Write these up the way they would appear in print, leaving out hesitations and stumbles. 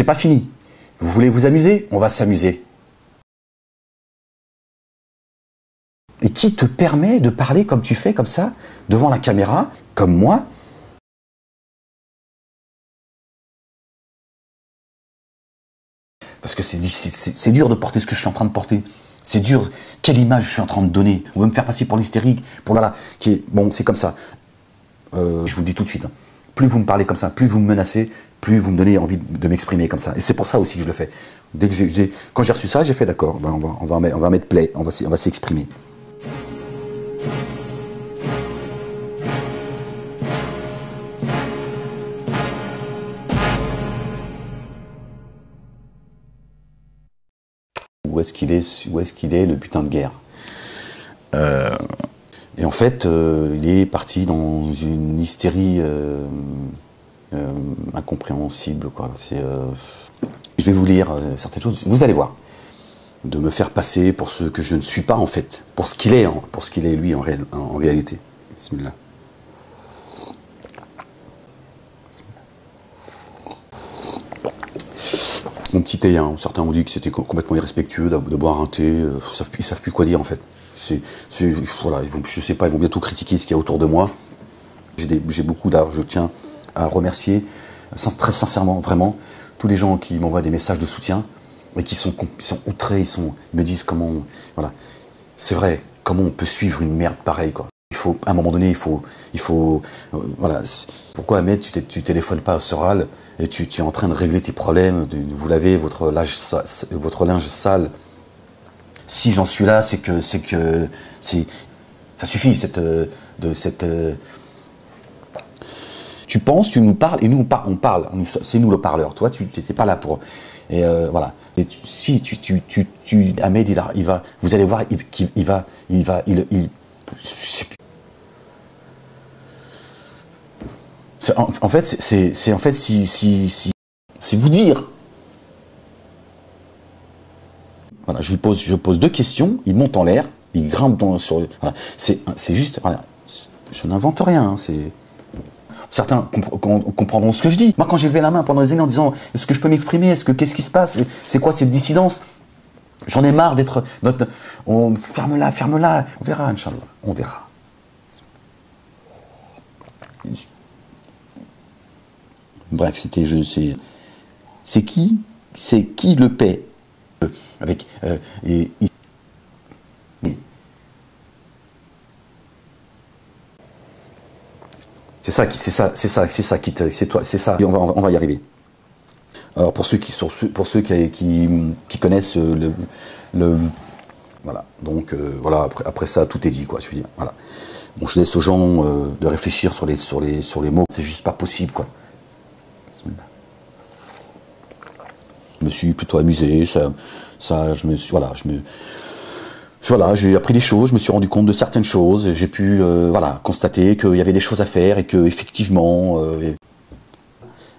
C'est pas fini. Vous voulez vous amuser? On va s'amuser. Et qui te permet de parler comme tu fais, comme ça, devant la caméra, comme moi? Parce que c'est dur de porter ce que je suis en train de porter. C'est dur. Quelle image je suis en train de donner? Vous me faire passer pour l'hystérique, pour là là. Qui est... Bon, c'est comme ça. Je vous le dis tout de suite. Hein. Plus vous me parlez comme ça, plus vous me menacez, plus vous me donnez envie de m'exprimer comme ça. Et c'est pour ça aussi que je le fais. Dès que quand j'ai reçu ça, j'ai fait d'accord. Ben on va mettre play. On va s'exprimer. Où est-ce qu'il est, le putain de guerre? Et en fait, il est parti dans une hystérie incompréhensible, quoi. Je vais vous lire certaines choses, vous allez voir. De me faire passer pour ce que je ne suis pas, en fait. Pour ce qu'il est, hein, pour ce qu'il est, lui, en réalité. Bismillah. Mon petit thé, hein. Certains ont dit que c'était complètement irrespectueux de boire un thé, ils savent plus quoi dire en fait. Voilà, je sais pas, ils vont bientôt critiquer ce qu'il y a autour de moi. J'ai beaucoup d'art, je tiens à remercier très sincèrement, vraiment, tous les gens qui m'envoient des messages de soutien, mais qui sont outrés, ils me disent comment... Voilà, c'est vrai, comment on peut suivre une merde pareille quoi. Il faut, à un moment donné, voilà. Pourquoi Ahmed, tu téléphones pas à Soral et tu es en train de régler tes problèmes, de vous laver votre linge sale. Si j'en suis là, ça suffit cette. Tu penses, tu nous parles et nous on parle. C'est nous le parleur. Toi, tu n'étais pas là pour. Et voilà. Et Ahmed, il va. Vous allez voir, c'est vous dire. Voilà, je pose deux questions, il monte en l'air, il grimpe voilà, c'est juste, voilà, je n'invente rien, hein, c'est... Certains comprendront ce que je dis. Moi, quand j'ai levé la main pendant des années en disant, est-ce que je peux m'exprimer, qu'est-ce qui se passe, c'est quoi cette dissidence? J'en ai marre d'être... On ferme-la, on verra, Inch'Allah, on verra. Bref, c'était je sais. C'est qui le paie avec c'est ça. On va y arriver. Alors pour ceux qui connaissent le voilà, donc voilà, après ça tout est dit quoi, je veux dire, voilà. Bon, je laisse aux gens de réfléchir sur les mots, c'est juste pas possible quoi. Je me suis plutôt amusé, j'ai appris des choses, je me suis rendu compte de certaines choses, j'ai pu voilà, constater qu'il y avait des choses à faire et que effectivement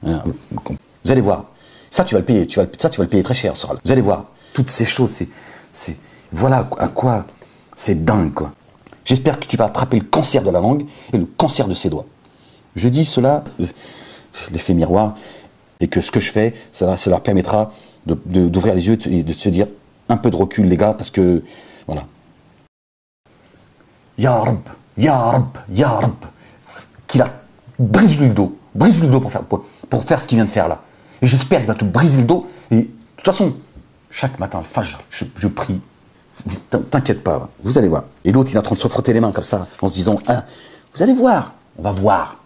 vous allez voir, ça tu vas le payer, ça tu vas le payer très cher Soral. Vous allez voir, toutes ces choses c'est voilà à quoi c'est dingue quoi. J'espère que tu vas attraper le cancer de la langue et le cancer de ses doigts. Je dis cela, l'effet miroir, et que ce que je fais, ça leur permettra d'ouvrir les yeux et de se dire un peu de recul, les gars, parce que, voilà. Ya Rab, Ya Rab, Ya Rab, qu'il a brise le dos pour faire ce qu'il vient de faire là. Et j'espère qu'il va te briser le dos. Et de toute façon, chaque matin, le Fajr, je prie. T'inquiète pas, vous allez voir. Et l'autre, il est en train de se frotter les mains comme ça, en se disant, ah, vous allez voir, on va voir.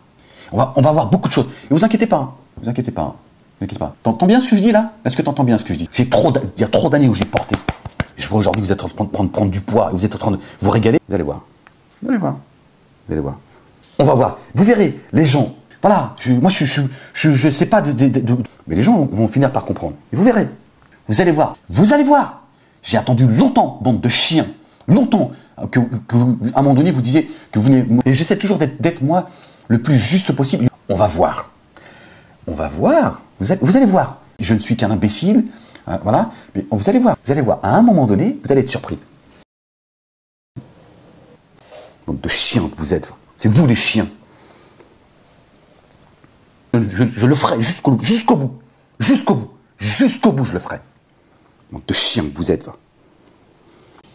On va voir beaucoup de choses. Et vous inquiétez pas, hein. Vous inquiétez pas, hein. Vous inquiétez pas. T'entends bien ce que je dis là? Est-ce que t'entends bien ce que je dis? Il y a trop d'années où j'ai porté. Je vois aujourd'hui que vous êtes en train de prendre du poids, vous êtes en train de vous régaler. Vous allez voir. Vous allez voir. Vous allez voir. On va voir. Vous verrez, les gens. Voilà. Moi, je sais pas mais les gens vont finir par comprendre. Et vous verrez. Vous allez voir. Vous allez voir. J'ai attendu longtemps, bande de chiens, longtemps, que vous, à un moment donné, vous disiez que vous... Et j'essaie toujours d'être, moi, le plus juste possible. On va voir. On va voir. Vous allez voir. Je ne suis qu'un imbécile. Voilà. Mais vous allez voir. Vous allez voir. À un moment donné, vous allez être surpris. Bande de chiens que vous êtes. C'est vous, les chiens. Je le ferai jusqu'au bout. Jusqu'au bout. Jusqu'au bout. jusqu'au bout, je le ferai. Bande de chiens que vous êtes, va.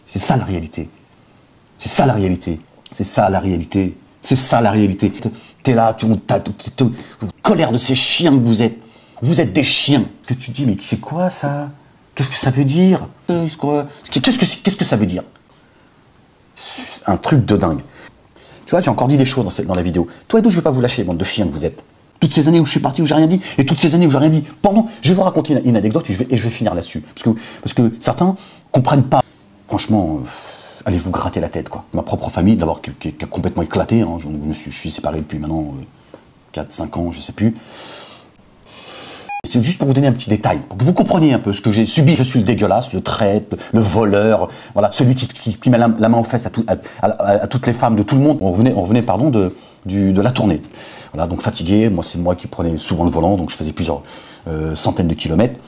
C'est ça la réalité. C'est ça la réalité. C'est ça la réalité. C'est ça la réalité. T'es là, t'es colère de ces chiens que vous êtes. Vous êtes des chiens. Que tu dis, mais c'est quoi ça? Qu'est-ce que ça veut dire? Qu'est-ce que ça veut dire? Un truc de dingue. Tu vois, j'ai encore dit des choses dans la vidéo. Toi et d'où je vais pas vous lâcher, bande de chiens que vous êtes. Toutes ces années où je suis parti, où j'ai rien dit, et toutes ces années où j'ai rien dit, pardon, je vais vous raconter une anecdote et je vais finir là-dessus. Parce que certains comprennent pas. Franchement, allez vous gratter la tête, quoi. Ma propre famille, d'abord, qui a complètement éclaté, hein. Je suis séparé depuis maintenant 4-5 ans, je sais plus. C'est juste pour vous donner un petit détail, pour que vous compreniez un peu ce que j'ai subi. Je suis le dégueulasse, le traître, le voleur, voilà, celui qui met la main aux fesses à toutes les femmes de tout le monde. On revenait pardon, de la tournée. Voilà, donc fatigué, c'est moi qui prenais souvent le volant, donc je faisais plusieurs centaines de kilomètres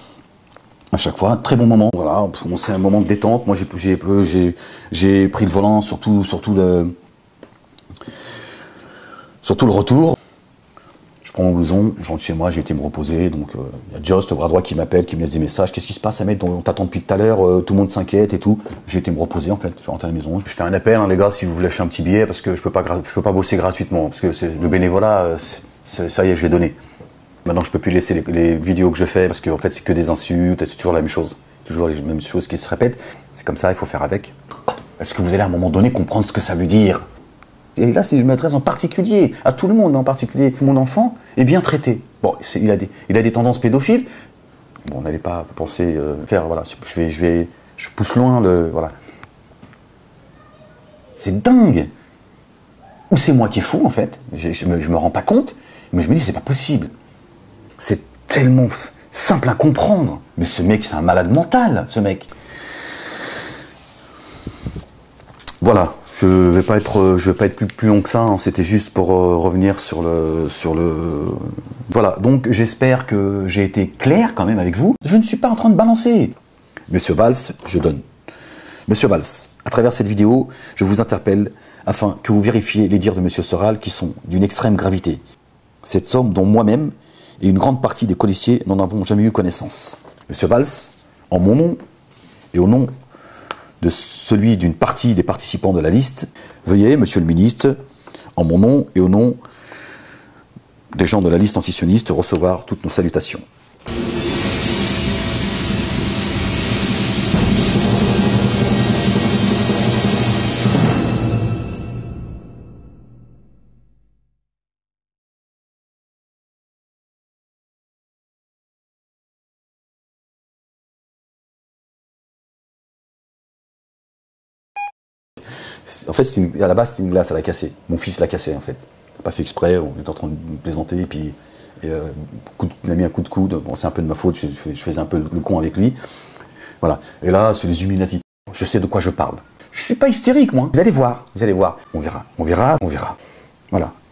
à chaque fois. Très bon moment, voilà, c'est un moment de détente. Moi j'ai pris le volant, surtout le retour. Je prends mon blouson, je rentre chez moi, j'ai été me reposer, donc il y a Jost, le bras droit, qui m'appelle, qui me laisse des messages. Qu'est-ce qui se passe, Ahmed? On t'attend depuis tout à l'heure, tout le monde s'inquiète et tout. J'ai été me reposer en fait, je rentre à la maison. Je fais un appel, hein, les gars, si vous voulez lâcher un petit billet, parce que je peux pas bosser gratuitement, parce que le bénévolat, ça y est, je l'ai donné. Maintenant, je peux plus laisser les vidéos que je fais, parce qu'en fait, c'est que des insultes, c'est toujours la même chose. Toujours les mêmes choses qui se répètent. C'est comme ça, il faut faire avec. Est-ce que vous allez à un moment donné comprendre ce que ça veut dire? Et là, si je m'adresse en particulier à tout le monde, en particulier mon enfant, est bien traité. Bon, il a des tendances pédophiles. Bon, on n'allait pas penser faire, voilà, je pousse loin le, voilà. C'est dingue. Ou c'est moi qui est fou en fait. Je me rends pas compte, mais je me dis c'est pas possible. C'est tellement simple à comprendre. Mais ce mec, c'est un malade mental, ce mec. Voilà. Je vais pas être plus long que ça, hein. C'était juste pour revenir sur le... Voilà, donc j'espère que j'ai été clair quand même avec vous. Je ne suis pas en train de balancer. Monsieur Valls, je donne. Monsieur Valls, à travers cette vidéo, je vous interpelle afin que vous vérifiez les dires de Monsieur Soral qui sont d'une extrême gravité. Cette somme dont moi-même et une grande partie des colissiers n'en avons jamais eu connaissance. Monsieur Valls, en mon nom et au nom de celui d'une partie des participants de la liste, veuillez, monsieur le ministre, en mon nom et au nom des gens de la liste antisioniste, recevoir toutes nos salutations. En fait, à la base, c'est une glace, elle a cassé. Mon fils l'a cassé, en fait. Pas fait exprès, on était en train de plaisanter, et puis il a mis un coup de coude. Bon, c'est un peu de ma faute, je faisais un peu le con avec lui. Voilà. Et là, c'est les Illuminati. Je sais de quoi je parle. Je suis pas hystérique, moi. Vous allez voir, on verra, on verra, on verra. Voilà.